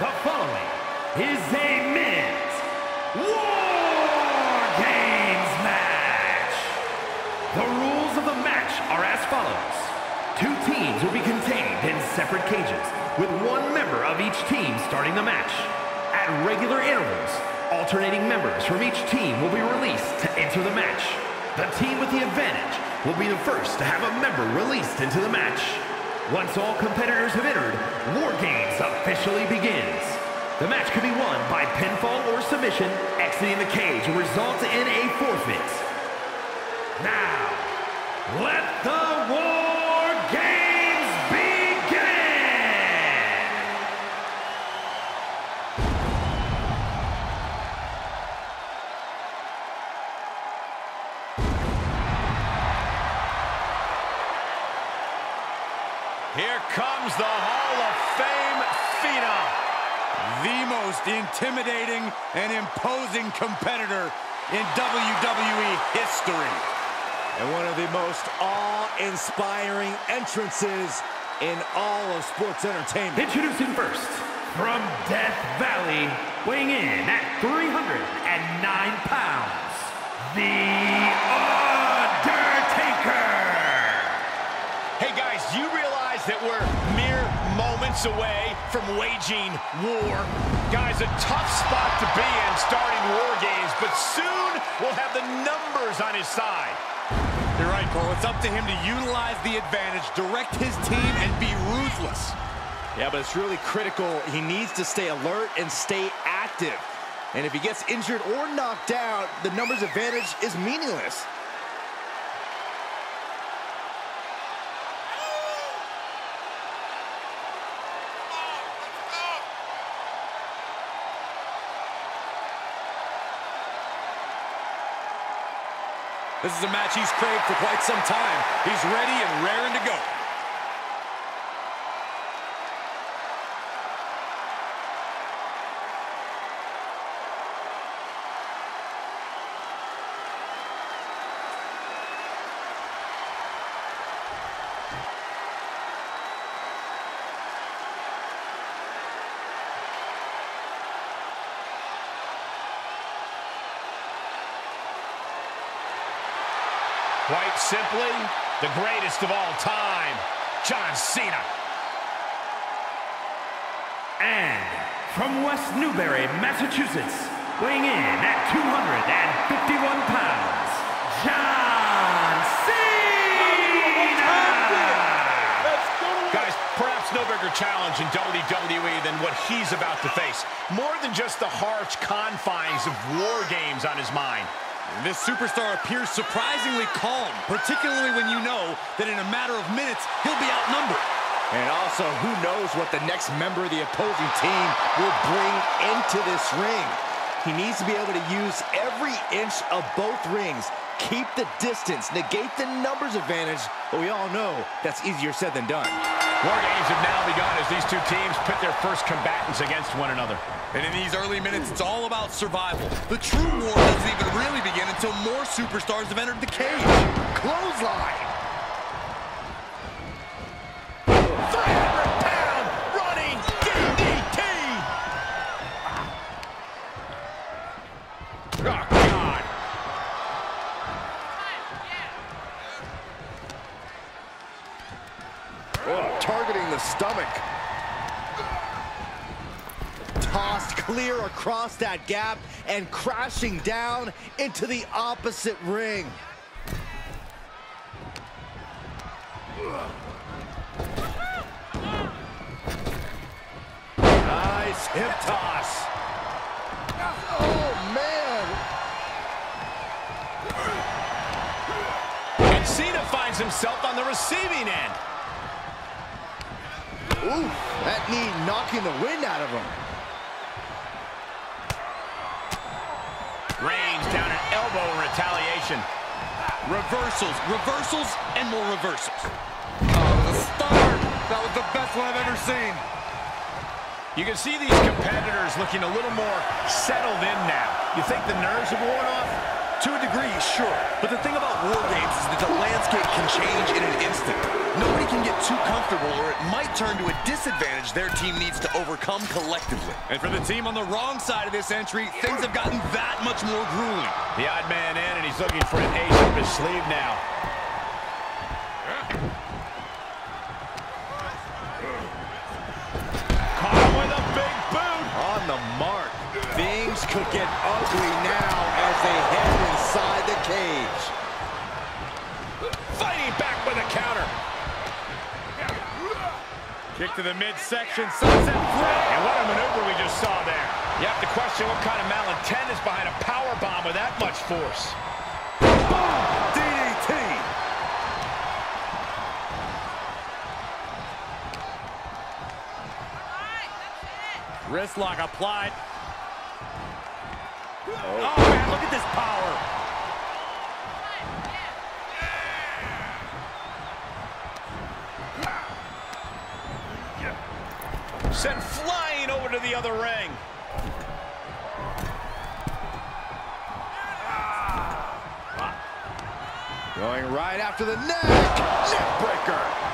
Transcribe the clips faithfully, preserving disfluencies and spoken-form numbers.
The following is a men's War Games match. The rules of the match are as follows. Two teams will be contained in separate cages, with one member of each team starting the match. At regular intervals, alternating members from each team will be released to enter the match. The team with the advantage will be the first to have a member released into the match. Once all competitors have entered, War Games officially begins. The match can be won by pinfall or submission, exiting the cage will result in a forfeit. Now, let the War Games begin! Here comes the Hall of Fame Phenom, the most intimidating and imposing competitor in W W E history, and one of the most awe-inspiring entrances in all of sports entertainment. Introducing first, from Death Valley, weighing in at three hundred nine pounds, The Undertaker. That we're mere moments away from waging war. Guys, a tough spot to be in starting War Games, but soon we'll have the numbers on his side. You're right, Cole. It's up to him to utilize the advantage, direct his team, and be ruthless. Yeah, but it's really critical. He needs to stay alert and stay active. And if he gets injured or knocked out, the numbers advantage is meaningless. This is a match he's craved for quite some time. He's ready and raring to go. Quite simply, the greatest of all time, John Cena. And from West Newbury, Massachusetts, weighing in at two hundred fifty-one pounds, John Cena! Guys, perhaps no bigger challenge in W W E than what he's about to face. More than just the harsh confines of War Games on his mind. This superstar appears surprisingly calm, particularly when you know that in a matter of minutes, he'll be outnumbered. And also, who knows what the next member of the opposing team will bring into this ring. He needs to be able to use every inch of both rings, keep the distance, negate the numbers advantage, but we all know that's easier said than done. War Games have now begun as these two teams pit their first combatants against one another. And in these early minutes, it's all about survival. The true war doesn't even really begin until more superstars have entered the cage. Clothesline! three hundred pound running D D T! Oh, God! Oh, targeting the stomach. Tossed clear across that gap and crashing down into the opposite ring. Nice hip toss. Oh, man. And Cena finds himself on the receiving end. Ooh, that knee knocking the wind out of him. Range down an elbow in retaliation. Reversals, reversals, and more reversals. Oh, the stunner! That was the best one I've ever seen. You can see these competitors looking a little more settled in now. You think the nerves have worn off? To a degree, sure, but the thing about War Games is that the landscape can change in an instant. Nobody can get too comfortable, or it might turn to a disadvantage their team needs to overcome collectively. And for the team on the wrong side of this entry, things have gotten that much more grueling. The odd man in, and he's looking for an ace up his sleeve now. Caught with a big boot. On the mark. Things could get ugly now as they head inside the cage. Fighting back with a counter. Kick to the midsection, sunset flip. And what a maneuver we just saw there. You have to question what kind of malintent is behind a power bomb with that much force. Boom! D D T! All right, that's it. Wrist lock applied. Oh. Oh, man, look at this power. Yeah. Yeah. Sent flying over to the other ring. Ah. Going right after the neck. Neck breaker.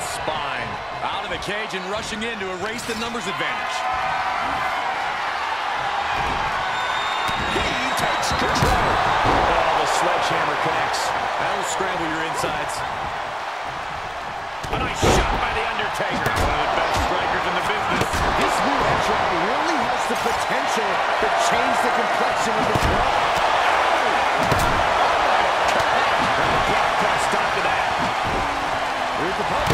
Spine out of the cage and rushing in to erase the numbers advantage. He takes control. Oh, the sledgehammer connects. That'll scramble your insides. A nice shot by The Undertaker. One of the best strikers in the business. This new entry really has the potential to change the complexion of the play. Stop to that. Here's the puck.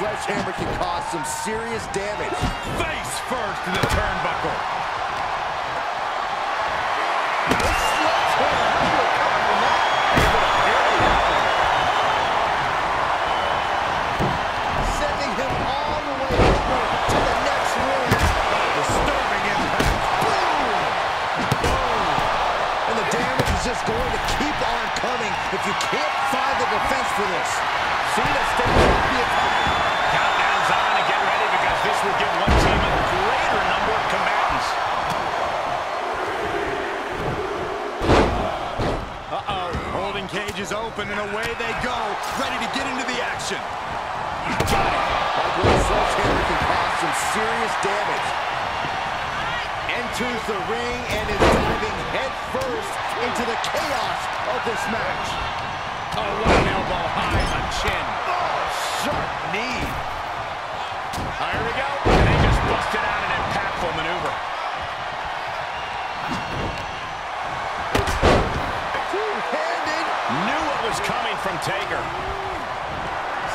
Sledgehammer can cause some serious damage. Face first to the turnbuckle. Sledgehammer coming from that. Sending him all the way to the next room. Disturbing impact. Boom! Boom! And the damage is just going to keep on coming if you can't find the defense for this. Cena stands up the attack. Countdown's on, and get ready because this will give one team a greater number of combatants. Uh-oh, holding cage is open, and away they go, ready to get into the action. Got it. That little sledgehammer can cause some serious damage. Enters the ring and is diving headfirst into the chaos of this match. Oh, what an elbow high on chin. Sharp knee. Oh, here we go. And they just busted out an impactful maneuver. Two-handed. Knew it was coming from Taker.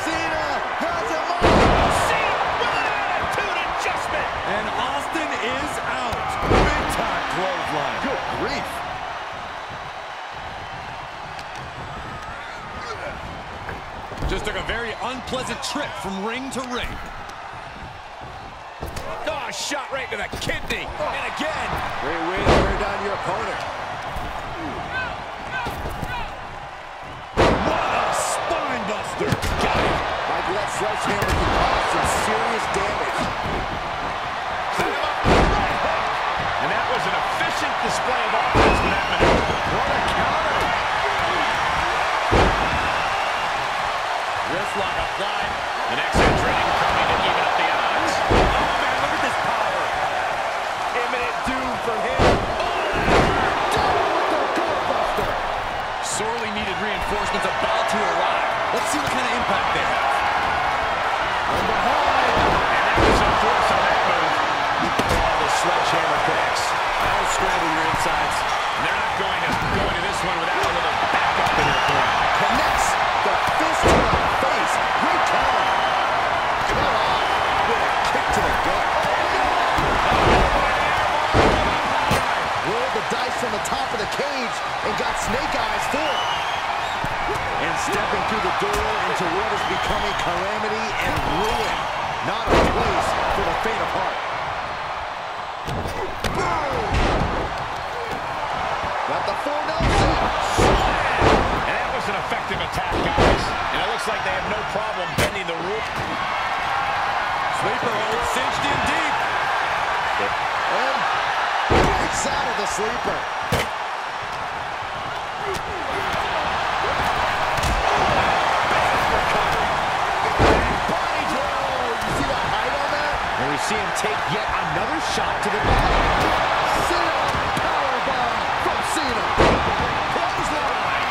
Cena has him up. Cena with an attitude adjustment. And Austin is out. Big-time clothesline. Good grief. Just took a very unpleasant trip from ring to ring. Oh, shot right to the kidney. Oh. And again. Great way to wear down your opponent. Go, go, go. What a spine buster. Got it. Like that sledgehammer can cause some serious damage. Set him up with a right hook. And that was an efficient display of offense for that maneuver. What a counter. Wrist lock applied. The next entry coming to even up the odds. Oh, man, look at this power. Imminent doom from him. Oh, down with the doorbuster. Sorely needed reinforcements about to arrive. Let's see what kind of impact they have. From behind. And that was some force on that move. Oh, the sledgehammer cracks. That'll scramble your insides. And they're not going to go into this one without a little backup in their corner. Connects the fist to the face. Recall. Cut off with a kick to the gut. through the door into what is becoming calamity and ruin. Not a place for the faint of heart. Boom! Got the four Nelson. And that was an effective attack, guys. And it looks like they have no problem bending the roof. Sleeper hold cinched in deep. And breaks out of the sleeper. See him take yet another shot to the body. Cena powerbomb from Cena. Clothesline.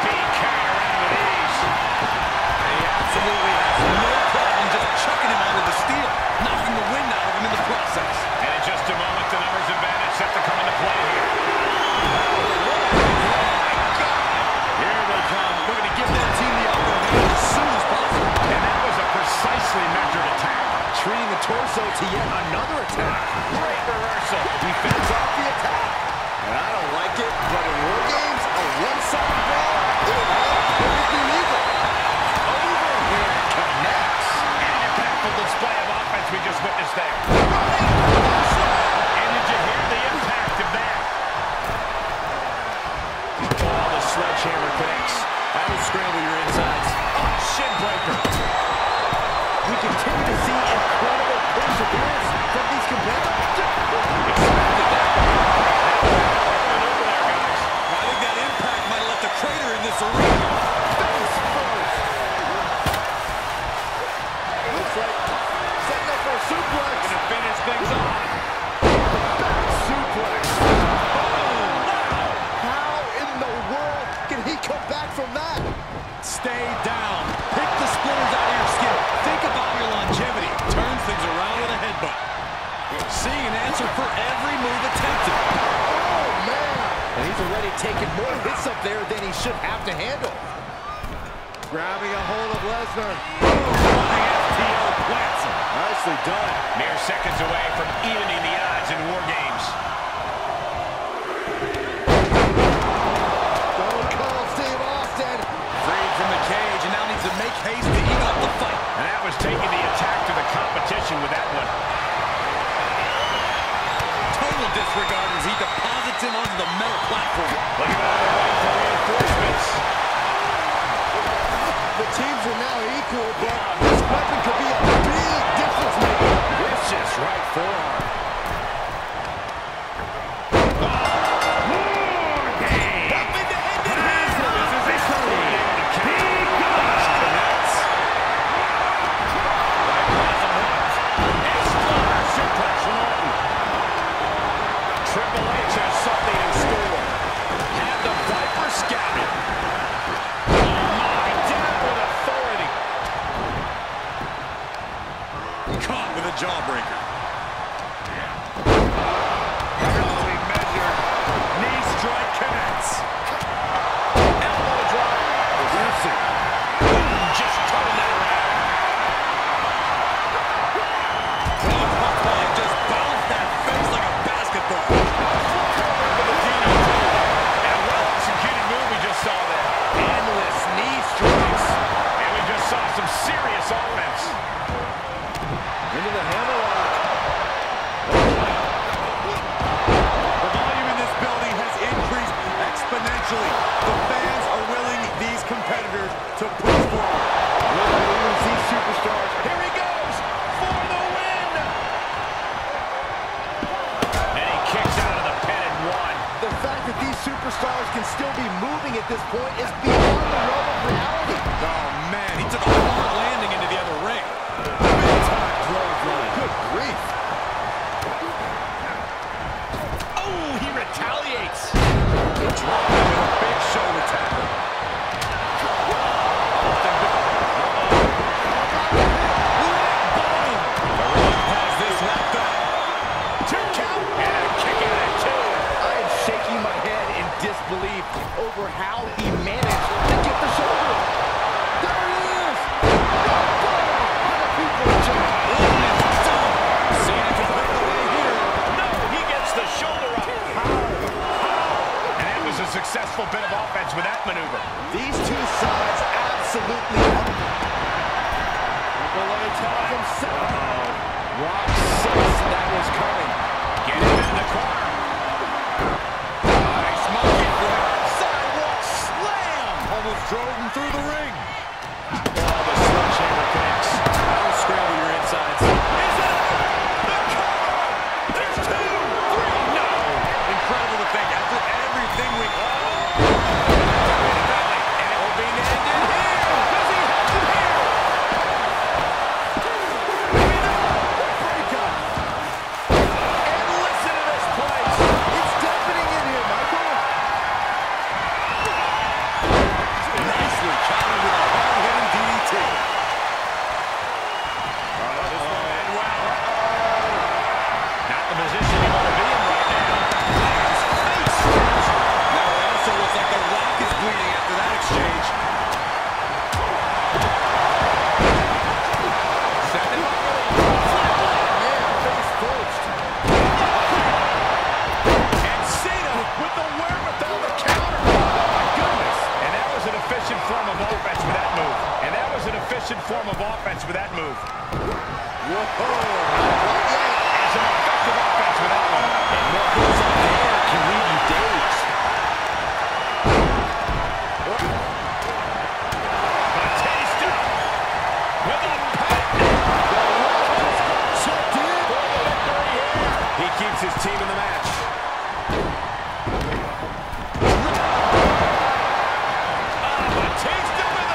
Being carried around with ease. He absolutely has no problem just chucking him onto the steel, knocking the wind out of him in the process. And in just a moment, the numbers advantage set to come into play here. Oh my God! Here they come, looking to give that team the upper hand as soon as possible. And that was a precisely measured attack. Treating the torso to yet another attack. Great reversal. He fends off the attack. And I don't like it, but in War Games, a one-sided brawl, it would have everything evil. Over here connects. And an impactful display of offense we just witnessed there. And did you hear the impact of that? Oh, the sledgehammer connects. That would scramble your insides. Oh, shin breaker. We continue to see incredible perseverance from these competitors. Expected that. And over there, guys. I think that impact might have left a crater in this arena. Face first. Looks like setting up for a suplex. To finish things off. Back suplex. Oh, wow. How in the world can he come back from that? Stay down. Pick the splinters out of your skin. Think about your longevity. Turns things around with a headbutt. Seeing an answer for every move attempted. Oh, man. And he's already taken more hits up there than he should have to handle. Grabbing a hold of Lesnar. Running F T O plants him. Nicely done. Mere seconds away from evening the odds in War Games. Stone Cold Steve Austin. Freed from the cage and now needs to make haste to even up the fight. And that was taking the attack to the competition with that one. Total disregard as he deposits him onto the metal platform. Look at all the way for reinforcements. The teams are now equal, but this weapon could be a big difference maker. Vicious right forearm. Triple H has something in store. Had the Viper scouted. Oh my, down with authority. Caught with a jawbreaker. Thoroughly measured. Knee strike connects. Elbow drop. Reversing. Boom, just turning that around. Just bounced that face like a basketball. Some serious offense. Into the hammerlock. The volume in this building has increased exponentially. The fans are willing these competitors to push forward. Will they lose these superstars? Here he goes for the win. And he kicks out of the pin and won. The fact that these superstars can still be moving at this point is beyond the realm of reality. Oh, man, he took a hard landing into the other ring. Big time clothesline. absolutely humble. Triple H on himself. Uh-oh. Rock says that was coming. Get him in the corner. Nice monkey flip. Sidewalk slam. Almost drove him through the ring. Oh, the sledgehammer connects. Don't scramble your insides. Is it the cover? There's two, three, no. Incredible to think after everything we all. Form of offense with that move. Whoa! It's an effective offense with that one. And what goes on there can leave you days. A taste of it. With a pat. The Rock has checked in. He keeps his team in the match. Oh, a taste of it.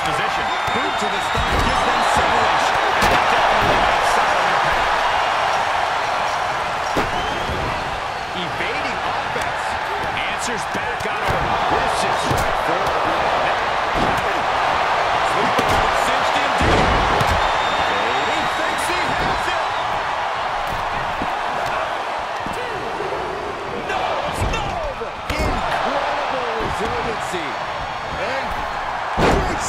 Position. Boot to the stomach gives them separation. That definitely got solid impact. Evading offense. Answers back on her. This is right for the net. Sleeper cinched in deep. He thinks he has it. No, it's not over. Incredible resiliency. And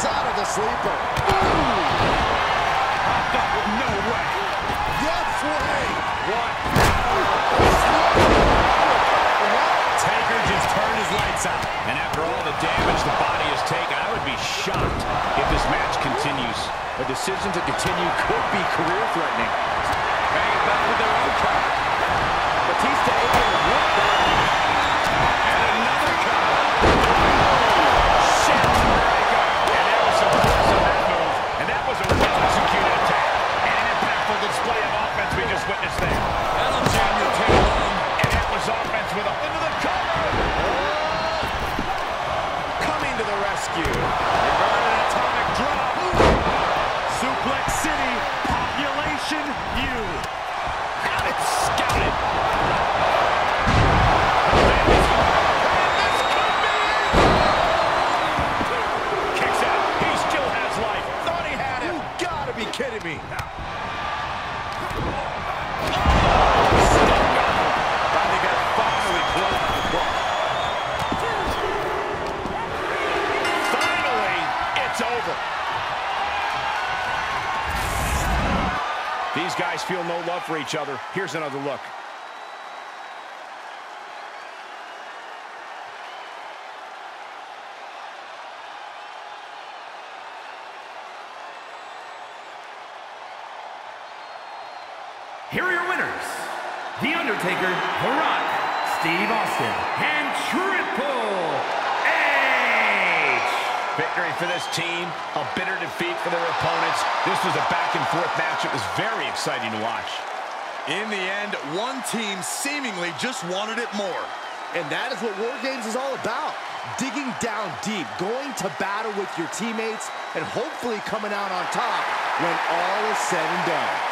out of the sleeper. Ooh. Hopped up with no way. Yes way. What? Taker just turned his lights out. And after all the damage the body has taken, I would be shocked if this match continues. A decision to continue could be career-threatening. Banging back with their own cover. Batista able to work that. And another cover. Shit. And that was a well-executed attack and an impactful display of offense we just witnessed there. That'll jam your tail long, and that was offense with a into the cover. Coming to the rescue. An atomic drop. Suplex City. Population U. Got it scouted. Kidding me now. Oh, step on him. I think I finally closed the ball. Finally, it's over. These guys feel no love for each other. Here's another look. Here are your winners, The Undertaker, The Rock, Steve Austin, and Triple H. Victory for this team, a bitter defeat for their opponents. This was a back-and-forth match. It was very exciting to watch. In the end, one team seemingly just wanted it more. And that is what War Games is all about. Digging down deep, going to battle with your teammates, and hopefully coming out on top when all is said and done.